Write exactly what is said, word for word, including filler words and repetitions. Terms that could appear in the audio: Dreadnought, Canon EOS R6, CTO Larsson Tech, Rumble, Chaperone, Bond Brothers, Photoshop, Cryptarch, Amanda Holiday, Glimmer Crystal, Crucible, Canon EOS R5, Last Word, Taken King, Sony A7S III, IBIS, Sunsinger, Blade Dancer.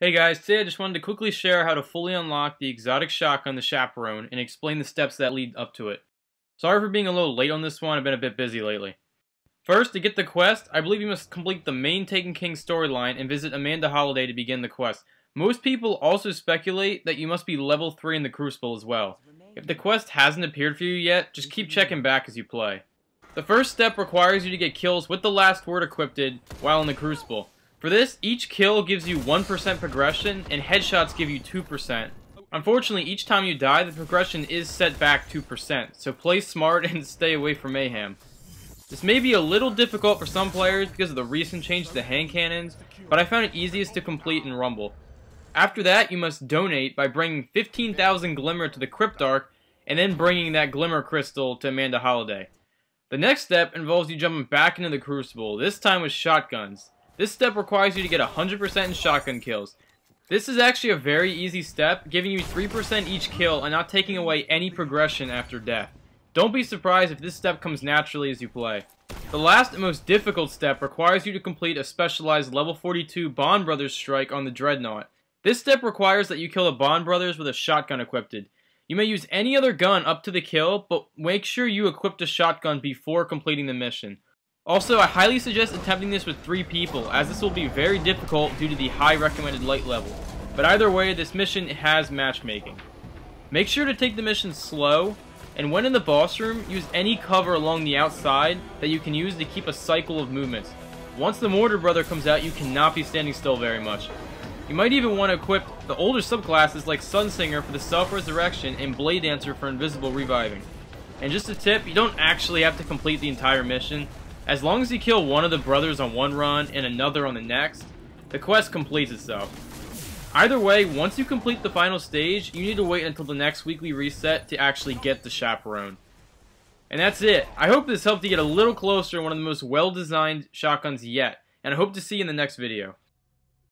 Hey guys, today I just wanted to quickly share how to fully unlock the exotic shotgun, the Chaperone, and explain the steps that lead up to it. Sorry for being a little late on this one, I've been a bit busy lately. First, to get the quest, I believe you must complete the main Taken King storyline and visit Amanda Holiday to begin the quest. Most people also speculate that you must be level three in the Crucible as well. If the quest hasn't appeared for you yet, just keep checking back as you play. The first step requires you to get kills with the Last Word equipped while in the Crucible. For this, each kill gives you one percent progression, and headshots give you two percent. Unfortunately, each time you die, the progression is set back two percent, so play smart and stay away from mayhem. This may be a little difficult for some players because of the recent change to the hand cannons, but I found it easiest to complete in Rumble. After that, you must donate by bringing fifteen thousand Glimmer to the Cryptarch, and then bringing that Glimmer Crystal to Amanda Holiday. The next step involves you jumping back into the Crucible, this time with shotguns. This step requires you to get one hundred percent in shotgun kills. This is actually a very easy step, giving you three percent each kill and not taking away any progression after death. Don't be surprised if this step comes naturally as you play. The last and most difficult step requires you to complete a specialized level forty-two Bond Brothers strike on the Dreadnought. This step requires that you kill the Bond Brothers with a shotgun equipped. You may use any other gun up to the kill, but make sure you equip the shotgun before completing the mission. Also, I highly suggest attempting this with three people, as this will be very difficult due to the high recommended light level. But either way, this mission has matchmaking. Make sure to take the mission slow, and when in the boss room, use any cover along the outside that you can use to keep a cycle of movements. Once the Mortar Brother comes out, you cannot be standing still very much. You might even want to equip the older subclasses like Sunsinger for the self-resurrection and Blade Dancer for invisible reviving. And just a tip, you don't actually have to complete the entire mission. As long as you kill one of the brothers on one run and another on the next, the quest completes itself. Either way, once you complete the final stage, you need to wait until the next weekly reset to actually get the Chaperone. And that's it. I hope this helped you get a little closer to one of the most well-designed shotguns yet, and I hope to see you in the next video.